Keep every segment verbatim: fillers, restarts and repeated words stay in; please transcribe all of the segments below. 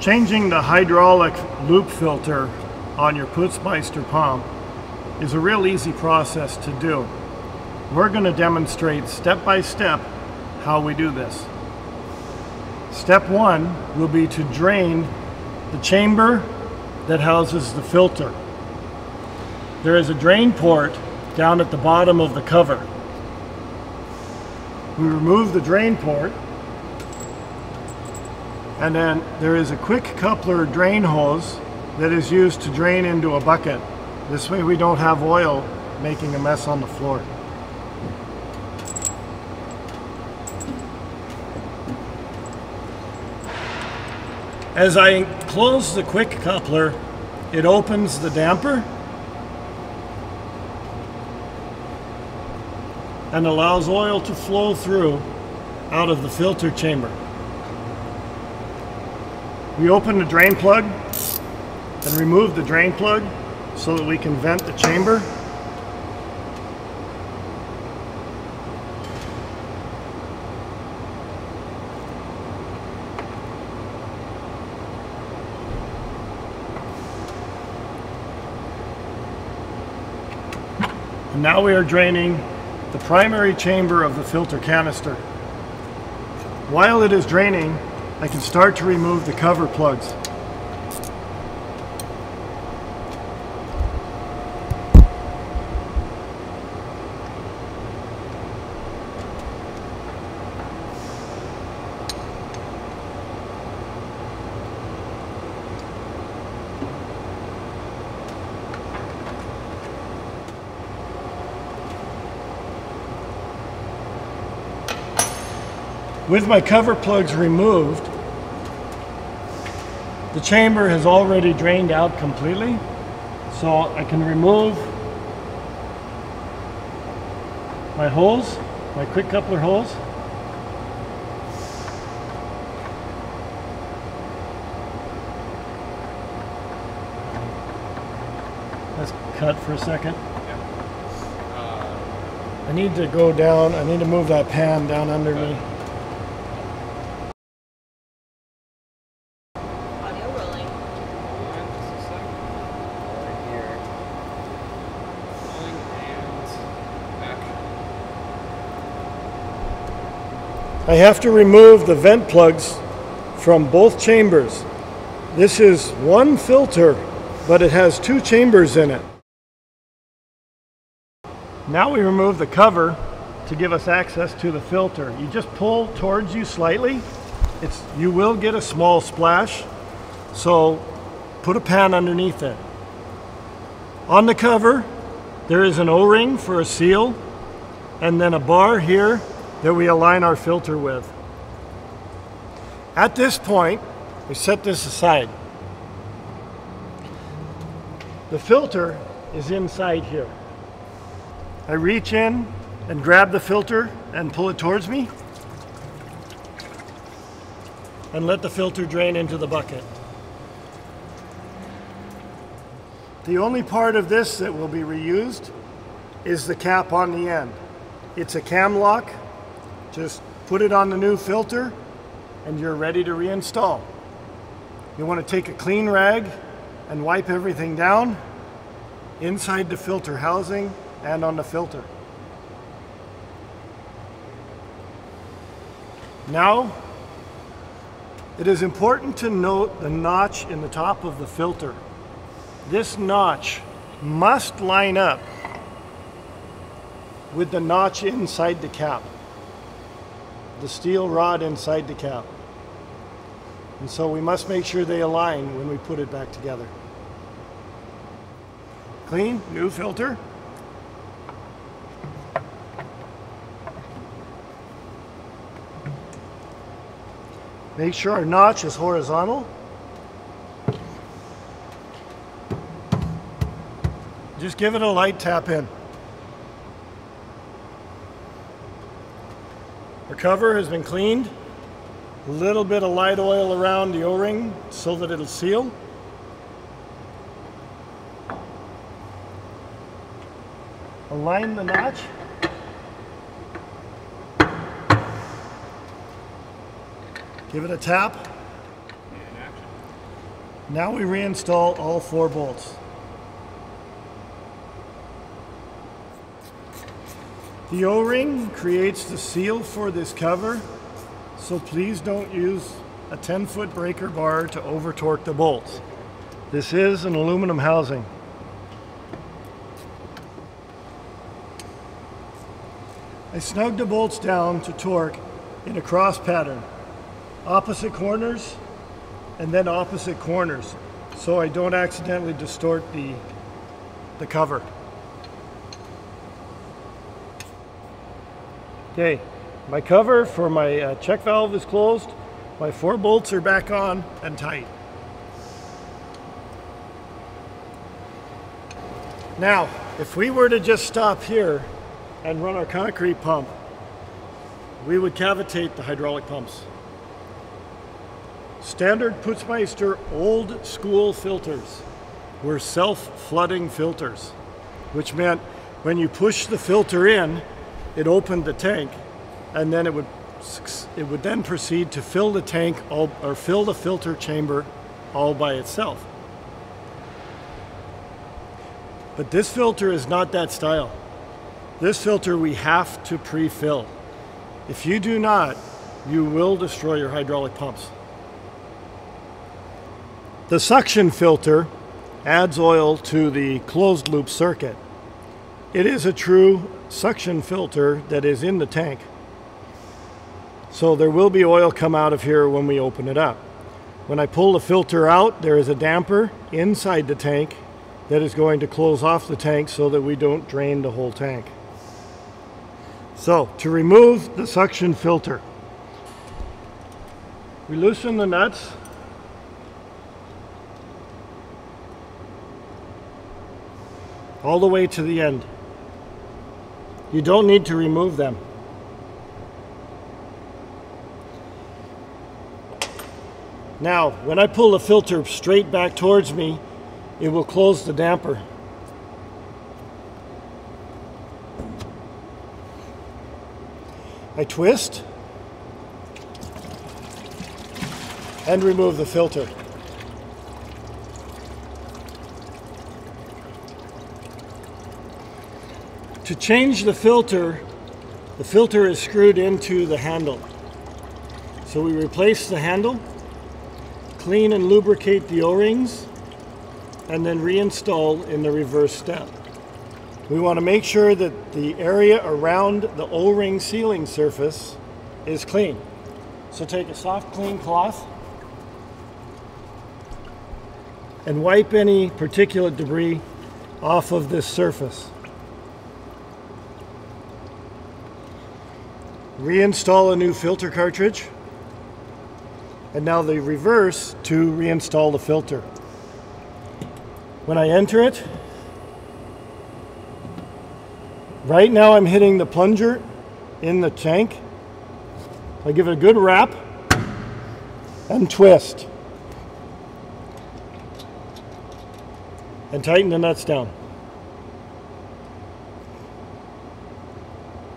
Changing the hydraulic loop filter on your Putzmeister pump is a real easy process to do. We're going to demonstrate step by step how we do this. Step one will be to drain the chamber that houses the filter. There is a drain port down at the bottom of the cover. We remove the drain port, and then there is a quick coupler drain hose that is used to drain into a bucket. This way we don't have oil making a mess on the floor. As I close the quick coupler, it opens the damper and allows oil to flow through out of the filter chamber. We open the drain plug and remove the drain plug so that we can vent the chamber. And now we are draining the primary chamber of the filter canister. While it is draining, I can start to remove the cover plugs. With my cover plugs removed, the chamber has already drained out completely, so I can remove my hose, my quick coupler hose. Let's cut for a second. I need to go down, I need to move that pan down under me. I have to remove the vent plugs from both chambers. This is one filter, but it has two chambers in it. Now we remove the cover to give us access to the filter. You just pull towards you slightly. It's, you will get a small splash, so put a pan underneath it. On the cover, there is an O-ring for a seal, and then a bar here that we align our filter with. At this point, we set this aside. The filter is inside here. I reach in and grab the filter and pull it towards me and let the filter drain into the bucket. The only part of this that will be reused is the cap on the end. It's a cam lock. Just put it on the new filter and you're ready to reinstall. You want to take a clean rag and wipe everything down inside the filter housing and on the filter. Now, it is important to note the notch in the top of the filter. This notch must line up with the notch inside the cap. The steel rod inside the cap. And so we must make sure they align when we put it back together. Clean, new filter. Make sure our notch is horizontal. Just give it a light tap in. The cover has been cleaned, a little bit of light oil around the O-ring so that it'll seal. Align the notch. Give it a tap. Now we reinstall all four bolts. The O-ring creates the seal for this cover, so please don't use a ten-foot breaker bar to over-torque the bolts. This is an aluminum housing. I snugged the bolts down to torque in a cross pattern, opposite corners and then opposite corners, so I don't accidentally distort the, the cover. Okay, my cover for my uh, check valve is closed. My four bolts are back on and tight. Now, if we were to just stop here and run our concrete pump, we would cavitate the hydraulic pumps. Standard Putzmeister old school filters were self-flooding filters, which meant when you push the filter in, it opened the tank, and then it would it would then proceed to fill the tank all, or fill the filter chamber all by itself. But this filter is not that style. This filter we have to pre-fill. If you do not, you will destroy your hydraulic pumps. The suction filter adds oil to the closed loop circuit. It is a true suction filter that is in the tank. So there will be oil come out of here when we open it up. When I pull the filter out, there is a damper inside the tank that is going to close off the tank so that we don't drain the whole tank. So to remove the suction filter, we loosen the nuts. All the way to the end. You don't need to remove them. Now, when I pull the filter straight back towards me, it will close the damper. I twist and remove the filter. To change the filter, the filter is screwed into the handle. So we replace the handle, clean and lubricate the O-rings, and then reinstall in the reverse step. We want to make sure that the area around the O-ring sealing surface is clean. So take a soft, clean cloth and wipe any particulate debris off of this surface. Reinstall a new filter cartridge, and now the reverse to reinstall the filter. When I enter it, right now I'm hitting the plunger in the tank. I give it a good wrap and twist and tighten the nuts down.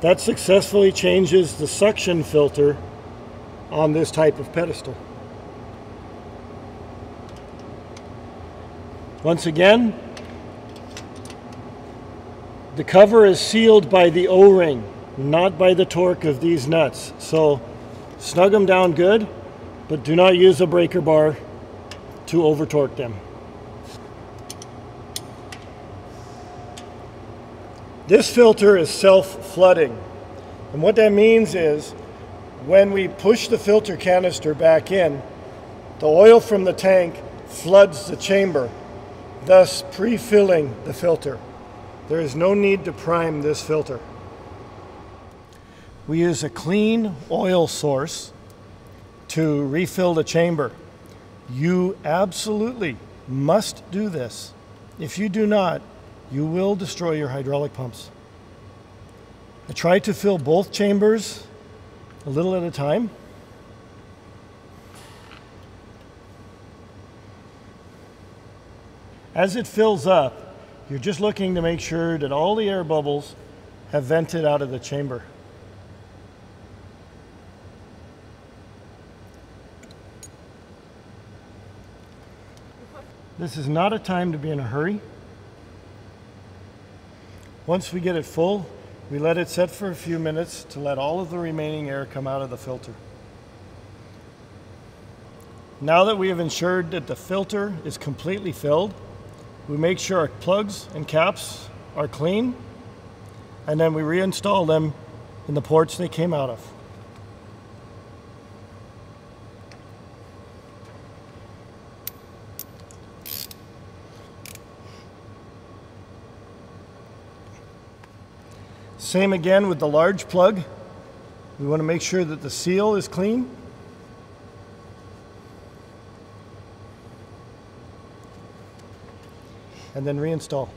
That successfully changes the suction filter on this type of pedestal. Once again, the cover is sealed by the O-ring, not by the torque of these nuts. So snug them down good, but do not use a breaker bar to over-torque them. This filter is self-flooding, and what that means is when we push the filter canister back in, the oil from the tank floods the chamber, thus pre-filling the filter. There is no need to prime this filter. We use a clean oil source to refill the chamber. You absolutely must do this. If you do not, you will destroy your hydraulic pumps. I tried to fill both chambers a little at a time. As it fills up, you're just looking to make sure that all the air bubbles have vented out of the chamber. This is not a time to be in a hurry. Once we get it full, we let it set for a few minutes to let all of the remaining air come out of the filter. Now that we have ensured that the filter is completely filled, we make sure our plugs and caps are clean, and then we reinstall them in the ports they came out of. Same again with the large plug. We want to make sure that the seal is clean. And then reinstall.